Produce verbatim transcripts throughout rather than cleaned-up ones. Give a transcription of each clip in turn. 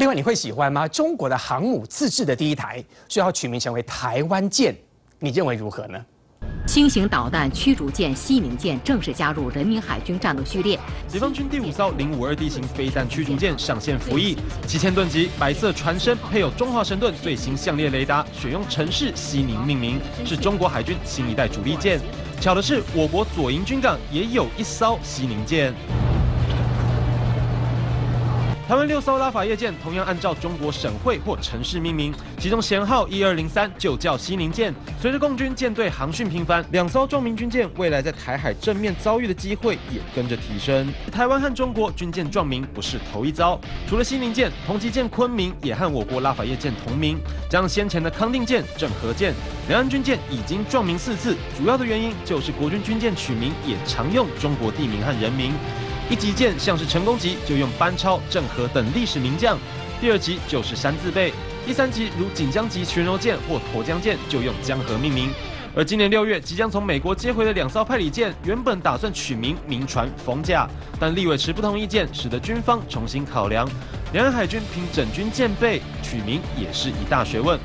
另外，你会喜欢吗？中国的航母自制的第一台，就要取名成为台湾舰，你认为如何呢？ 轻型导弹驱逐舰西明舰正式加入人民海军战斗序列。解放军第五艘零五二 D 型飞弹驱逐舰上线服役，七千吨级白色船身配有中华神盾最新相列雷达，选用城市西宁命名，是中国海军新一代主力舰。巧的是，我国左营军港也有一艘西宁舰。 台湾六艘拉法叶舰同样按照中国省会或城市命名，其中舷号一二零三就叫西宁舰。随着共军舰队航训频繁，两艘中民军舰未来在台海正面遭遇的机会也跟着提升。台湾和中国军舰撞名不是头一遭，除了西宁舰，同级舰昆明也和我国拉法叶舰同名，将先前的康定舰、郑和舰，两岸军舰已经撞名四次。主要的原因就是国军军舰取名也常用中国地名和人名。 一级舰像是成功级，就用班超、郑和等历史名将；第二级就是山字辈；第三级如锦江级巡逻舰或沱江舰，就用江河命名。而今年六月即将从美国接回的两艘派里舰，原本打算取名“名船”“冯甲”，但立委持不同意见，使得军方重新考量。两岸海军凭整军舰备取名也是一大学问。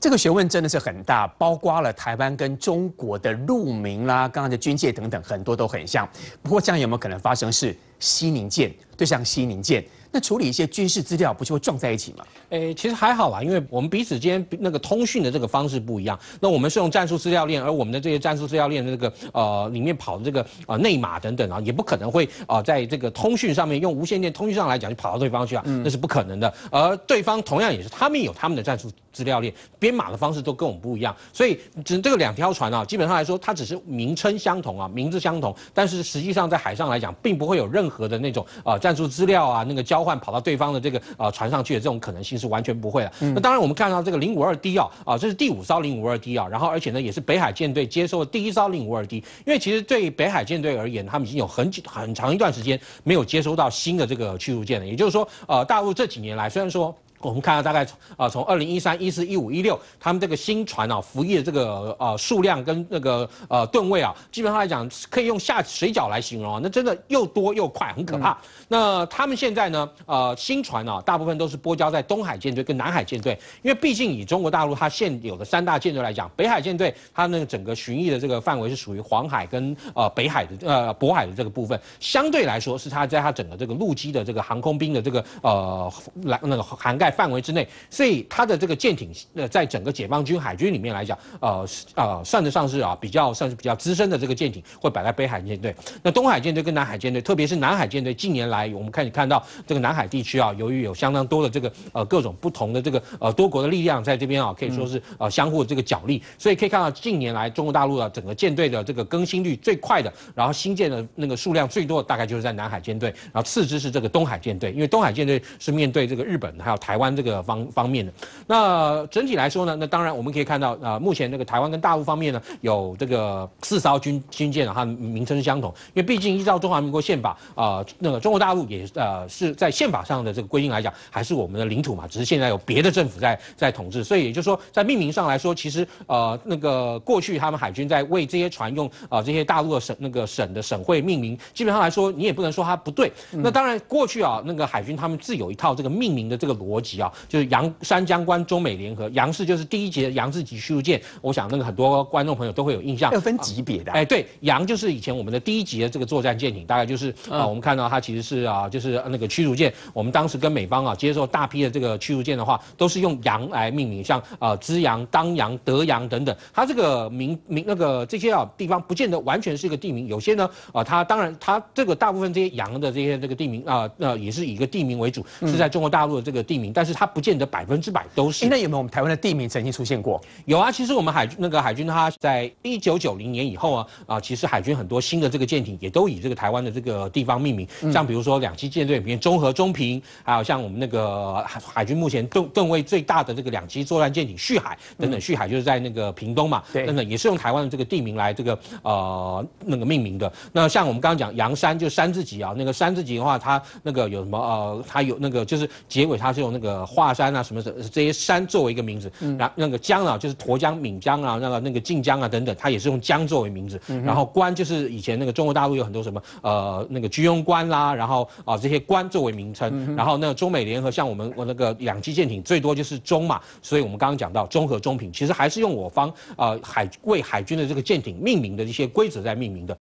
这个学问真的是很大，包括了台湾跟中国的陆名啦、刚刚的军舰等等，很多都很像。不过，这样有没有可能发生是西宁舰对上西宁舰？那处理一些军事资料，不就会撞在一起吗？诶，其实还好啦，因为我们彼此之间那个通讯的这个方式不一样。那我们是用战术资料链，而我们的这些战术资料链的这个呃里面跑的这个呃内码等等啊，也不可能会啊、呃、在这个通讯上面用无线电通讯上来讲就跑到对方去啊，那是不可能的。而对方同样也是他们有他们的战术。 资料链编码的方式都跟我们不一样，所以只这个两条船啊，基本上来说，它只是名称相同啊，名字相同，但是实际上在海上来讲，并不会有任何的那种啊、呃、战术资料啊那个交换跑到对方的这个啊、呃、船上去的这种可能性是完全不会的。嗯、那当然，我们看到这个零五二 D 啊啊，这是第五艘零五二 D 啊，然后而且呢也是北海舰队接收的第一艘零五二 D， 因为其实对北海舰队而言，他们已经有很久很长一段时间没有接收到新的这个驱逐舰了，也就是说，呃，大陆这几年来虽然说。 我们看到大概啊，从二零一三、一四、一五、一六，他们这个新船啊服役的这个呃数量跟那个呃吨位啊，基本上来讲可以用下水饺来形容啊，那真的又多又快，很可怕。嗯、那他们现在呢，呃，新船啊，大部分都是拨交在东海舰队跟南海舰队，因为毕竟以中国大陆它现有的三大舰队来讲，北海舰队它那个整个巡弋的这个范围是属于黄海跟呃北海的呃渤海的这个部分，相对来说是它在它整个这个陆基的这个航空兵的这个呃来那个涵盖。 范围之内，所以它的这个舰艇，呃，在整个解放军海军里面来讲，呃呃，算得上是啊，比较算是比较资深的这个舰艇，会摆在北海舰队。那东海舰队跟南海舰队，特别是南海舰队，近年来我们看看到这个南海地区啊，由于有相当多的这个呃各种不同的这个呃多国的力量在这边啊，可以说是呃相互这个角力，所以可以看到近年来中国大陆的整个舰队的这个更新率最快的，然后新建的那个数量最多的，大概就是在南海舰队，然后次之是这个东海舰队，因为东海舰队是面对这个日本还有台湾。 湾这个方方面的，那整体来说呢，那当然我们可以看到，呃，目前这个台湾跟大陆方面呢，有这个四艘军军舰啊，它名称相同，因为毕竟依照中华民国宪法啊、呃，那个中国大陆也呃是在宪法上的这个规定来讲，还是我们的领土嘛，只是现在有别的政府在在统治，所以也就是说，在命名上来说，其实呃那个过去他们海军在为这些船用啊、呃、这些大陆的省那个省的省会命名，基本上来说你也不能说它不对。嗯、那当然过去啊那个海军他们自有一套这个命名的这个逻辑。 啊，就是杨三江关中美联合，杨氏就是第一节杨氏级驱逐舰，我想那个很多观众朋友都会有印象。要分级别的、啊，哎、呃，对，杨就是以前我们的第一级的这个作战舰艇，大概就是啊、呃，我们看到它其实是啊，就是那个驱逐舰。我们当时跟美方啊接受大批的这个驱逐舰的话，都是用杨来命名，像啊资阳、当阳、德阳等等。它这个名名那个这些啊地方，不见得完全是一个地名，有些呢啊、呃，它当然它这个大部分这些杨的这些这个地名啊，那、呃呃、也是以一个地名为主，是在中国大陆的这个地名，但 但是它不见得百分之百都是。那有没有我们台湾的地名曾经出现过？有啊，其实我们海那个海军，它在一九九零年以后啊，啊、呃，其实海军很多新的这个舰艇也都以这个台湾的这个地方命名，嗯、像比如说两栖舰队里面中和、中平，还有像我们那个海海军目前吨吨位最大的这个两栖作战舰艇旭海等等，嗯、旭海就是在那个屏东嘛，等等也是用台湾的这个地名来这个呃那个命名的。那像我们刚刚讲阳山就山字级啊，那个山字级的话，它那个有什么呃，它有那个就是结尾它是用那个。个华山啊什么的这些山作为一个名字，嗯、然后那个江啊就是沱江、岷江啊，那个那个晋江啊等等，它也是用江作为名字。嗯、然后关就是以前那个中国大陆有很多什么呃那个居庸关啦，然后啊、呃、这些关作为名称。嗯、然后那个中美联合像我们我那个两栖舰艇最多就是中嘛，所以我们刚刚讲到中和中平，其实还是用我方呃海为海军的这个舰艇命名的一些规则在命名的。